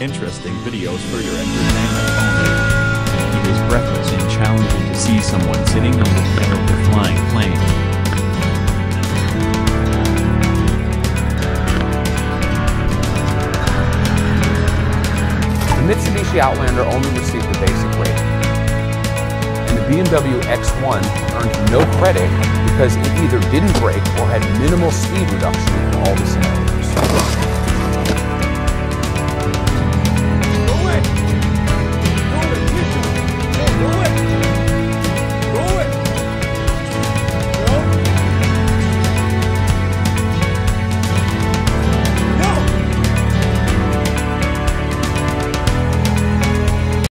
Interesting videos for your entertainment only. It is breathless and challenging to see someone sitting on the head of the flying plane. The Mitsubishi Outlander only received the basic rating, and the BMW X1 earned no credit because it either didn't brake or had minimal speed reduction in all the scenarios.